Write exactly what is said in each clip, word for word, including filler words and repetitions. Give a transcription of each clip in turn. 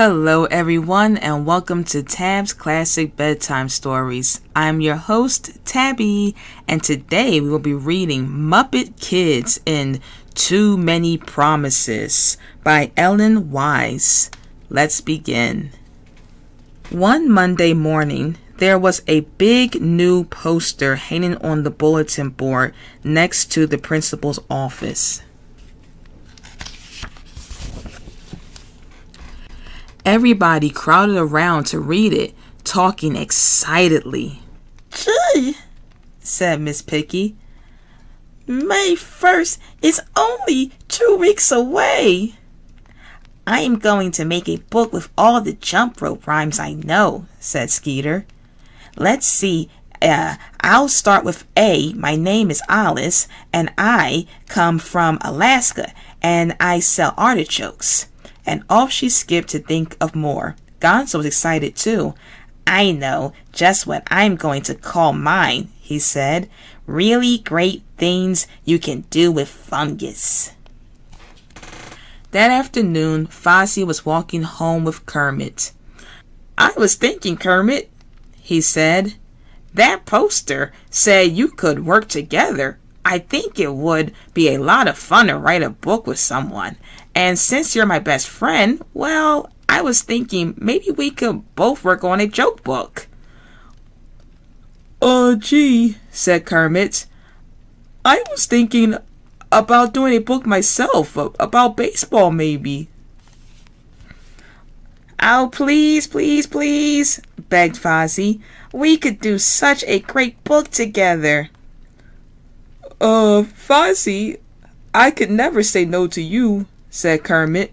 Hello everyone and welcome to Tab's Classic Bedtime Stories. I'm your host, Tabby, and today we will be reading Muppet Kids in Too Many Promises by Ellen Weiss. Let's begin. One Monday morning, there was a big new poster hanging on the bulletin board next to the principal's office. Everybody crowded around to read it, talking excitedly. Gee, said Miss Picky. May first is only two weeks away. I am going to make a book with all the jump rope rhymes I know, said Skeeter. Let's see, uh, I'll start with A. My name is Alice, and I come from Alaska, and I sell artichokes. And off she skipped to think of more. Gonzo was excited too. I know just what I'm going to call mine, he said. Really great things you can do with fungus. That afternoon, Fozzie was walking home with Kermit. I was thinking, Kermit, he said. That poster said you could work together. I think it would be a lot of fun to write a book with someone. And since you're my best friend, well, I was thinking maybe we could both work on a joke book. Oh, gee, said Kermit. I was thinking about doing a book myself, about baseball maybe. Oh, please, please, please, begged Fozzie. We could do such a great book together. Uh, Fozzie, I could never say no to you, said Kermit.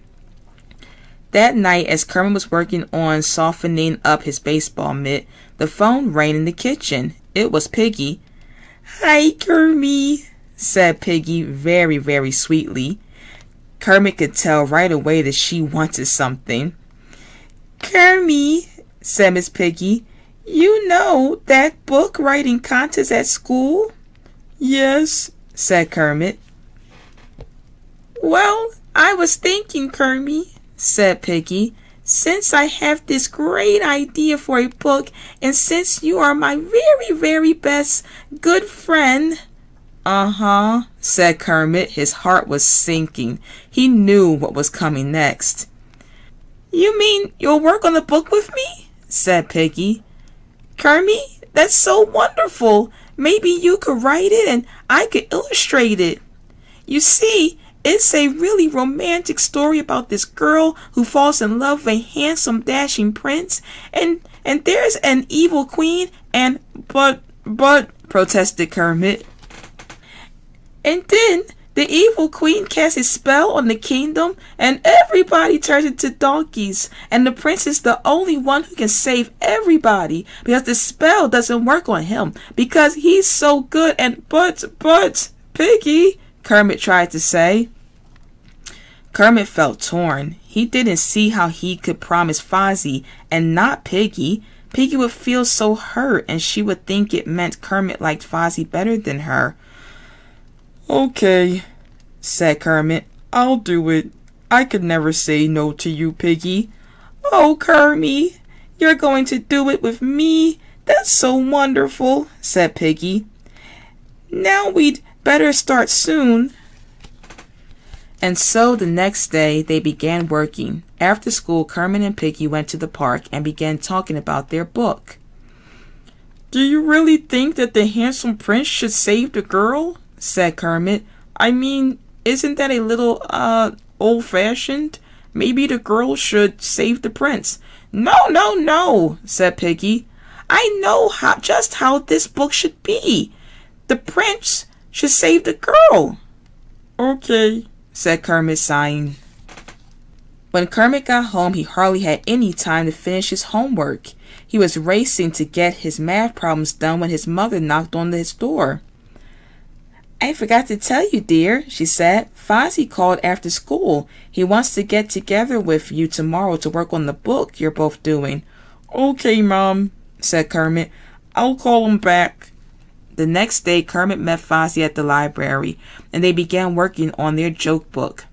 That night, as Kermit was working on softening up his baseball mitt, the phone rang in the kitchen. It was Piggy. Hi, Kermit, said Piggy very, very sweetly. Kermit could tell right away that she wanted something. Kermit, said Miss Piggy, you know that book writing contest at school? Yes, said Kermit. Well, I was thinking, Kermit, said Piggy, since I have this great idea for a book, and since you are my very, very best good friend. Uh-huh, said Kermit. His heart was sinking. He knew what was coming next. You mean you'll work on the book with me? Said Piggy. Kermit, that's so wonderful. Maybe you could write it and I could illustrate it. You see, it's a really romantic story about this girl who falls in love with a handsome, dashing prince, and and there's an evil queen, and but but protested Kermit. And then the evil queen casts a spell on the kingdom, and everybody turns into donkeys, and the prince is the only one who can save everybody, because the spell doesn't work on him, because he's so good, and but, but, Piggy, Kermit tried to say. Kermit felt torn. He didn't see how he could promise Fozzie and not Piggy. Piggy would feel so hurt, and she would think it meant Kermit liked Fozzie better than her. Okay, said Kermit. I'll do it. I could never say no to you, Piggy. Oh, Kermit, you're going to do it with me. That's so wonderful, said Piggy. Now we'd better start soon. And so the next day they began working. After school, Kermit and Piggy went to the park and began talking about their book. Do you really think that the handsome prince should save the girl? Said Kermit. I mean, isn't that a little, uh, old-fashioned? Maybe the girl should save the prince. No, no, no, said Piggy. I know how, just how this book should be. The prince should save the girl. Okay, said Kermit, sighing. When Kermit got home, he hardly had any time to finish his homework. He was racing to get his math problems done when his mother knocked on his door. I forgot to tell you, dear, she said. Fozzie called after school. He wants to get together with you tomorrow to work on the book you're both doing. Okay, Mom, said Kermit. I'll call him back. The next day, Kermit met Fozzie at the library, and they began working on their joke book.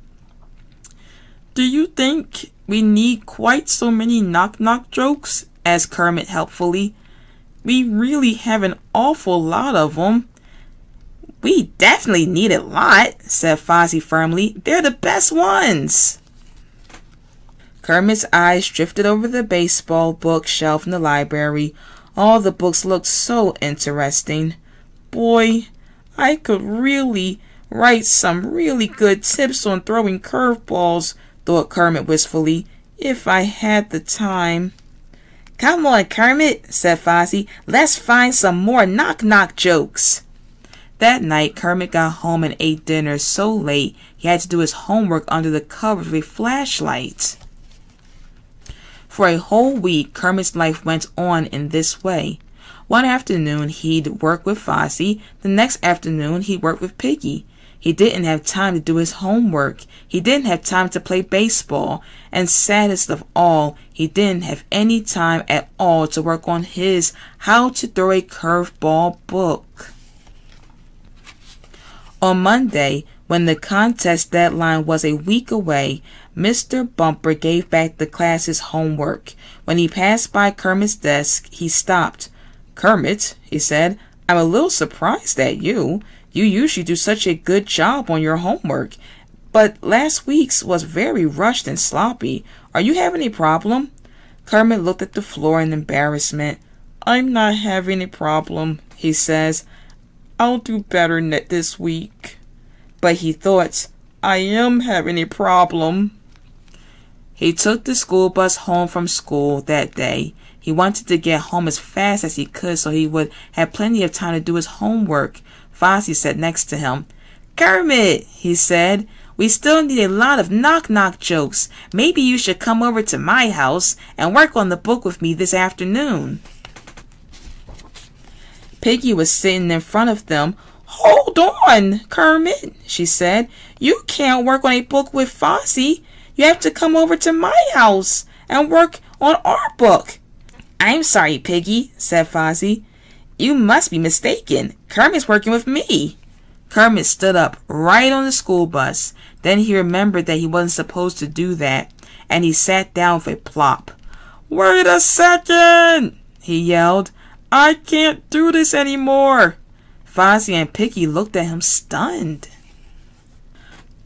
Do you think we need quite so many knock-knock jokes? Asked Kermit helpfully. We really have an awful lot of them. We definitely need a lot, said Fozzie firmly. They're the best ones. Kermit's eyes drifted over the baseball bookshelf in the library. All the books looked so interesting. Boy, I could really write some really good tips on throwing curveballs, thought Kermit wistfully, if I had the time. Come on, Kermit, said Fozzie. Let's find some more knock-knock jokes. That night, Kermit got home and ate dinner so late he had to do his homework under the covers with a flashlight. For a whole week, Kermit's life went on in this way. One afternoon, he'd work with Fozzie. The next afternoon, he worked with Piggy. He didn't have time to do his homework. He didn't have time to play baseball. And saddest of all, he didn't have any time at all to work on his How to Throw a Curveball book. On Monday, when the contest deadline was a week away, Mister Bumper gave back the class's homework. When he passed by Kermit's desk, he stopped. Kermit, he said, I'm a little surprised at you. You usually do such a good job on your homework, but last week's was very rushed and sloppy. Are you having a problem? Kermit looked at the floor in embarrassment. I'm not having a problem, he says. I'll do better this week. But he thought, I am having a problem. He took the school bus home from school that day. He wanted to get home as fast as he could so he would have plenty of time to do his homework. Fozzie sat next to him. Kermit, he said, we still need a lot of knock-knock jokes. Maybe you should come over to my house and work on the book with me this afternoon. Piggy was sitting in front of them. Hold on, Kermit, she said. You can't work on a book with Fozzie. You have to come over to my house and work on our book. I'm sorry, Piggy, said Fozzie. You must be mistaken. Kermit's working with me. Kermit stood up right on the school bus. Then he remembered that he wasn't supposed to do that, and he sat down with a plop. Wait a second, he yelled. I can't do this anymore. Fozzie and Piggy looked at him stunned.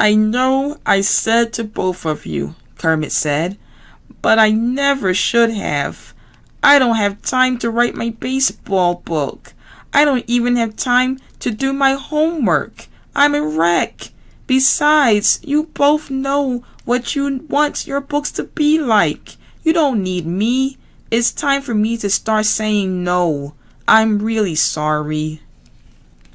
I know I said to both of you, Kermit said, but I never should have. I don't have time to write my baseball book. I don't even have time to do my homework. I'm a wreck. Besides, you both know what you want your books to be like. You don't need me. It's time for me to start saying no. I'm really sorry.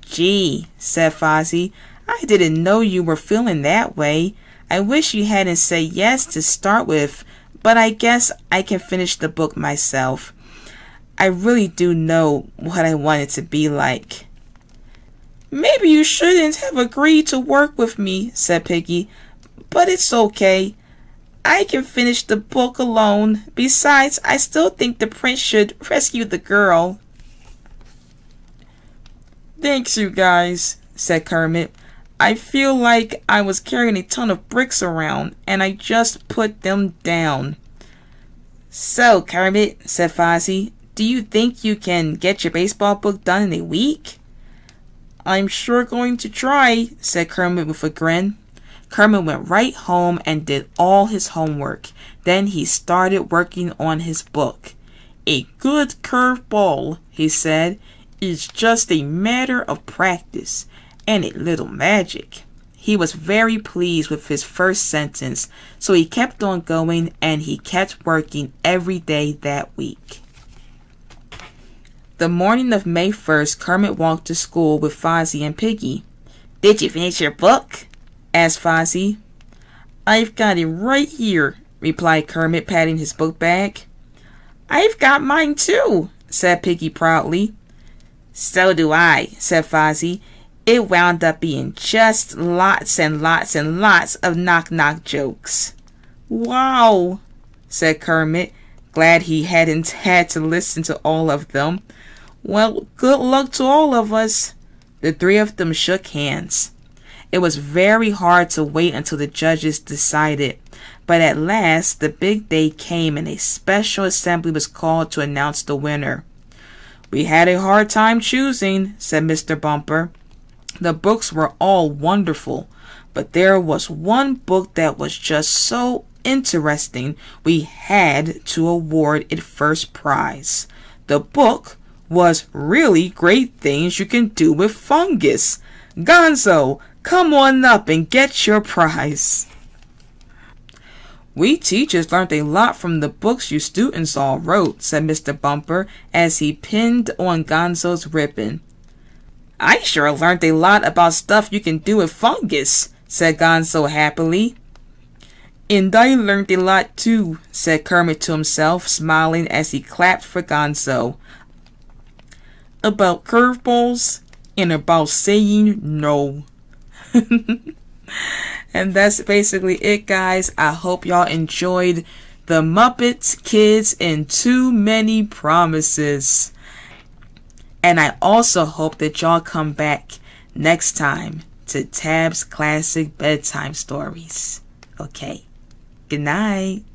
Gee, said Fozzie, I didn't know you were feeling that way. I wish you hadn't said yes to start with. But I guess I can finish the book myself. I really do know what I want it to be like. Maybe you shouldn't have agreed to work with me, said Piggy, but it's okay. I can finish the book alone. Besides, I still think the prince should rescue the girl. Thanks, you guys, said Kermit. I feel like I was carrying a ton of bricks around, and I just put them down. So, Kermit, said Fozzie, do you think you can get your baseball book done in a week? I'm sure going to try, said Kermit with a grin. Kermit went right home and did all his homework. Then he started working on his book. A good curveball, he said, is just a matter of practice. And a little magic. He was very pleased with his first sentence, so he kept on going and he kept working every day that week. The morning of May first, Kermit walked to school with Fozzie and Piggy. Did you finish your book? Asked Fozzie. I've got it right here, replied Kermit, patting his book bag. I've got mine too, said Piggy proudly. So do I, said Fozzie. It wound up being just lots and lots and lots of knock-knock jokes. Wow, said Kermit, glad he hadn't had to listen to all of them. Well, good luck to all of us. The three of them shook hands. It was very hard to wait until the judges decided. But at last, the big day came and a special assembly was called to announce the winner. "We had a hard time choosing," said Mister Bumper. "The books were all wonderful, but there was one book that was just so interesting we had to award it first prize. The book was Really Great Things You Can Do with Fungus. Gonzo, come on up and get your prize." "We teachers learned a lot from the books you students all wrote," said Mister Bumper as he pinned on Gonzo's ribbon. "I sure learned a lot about stuff you can do with fungus," said Gonzo happily. "And I learned a lot too," said Kermit to himself, smiling as he clapped for Gonzo. "About curveballs and about saying no." And that's basically it, guys. I hope y'all enjoyed the Muppets Kids in Too Many Promises. And I also hope that y'all come back next time to Tab's Classic Bedtime Stories. Okay. Good night.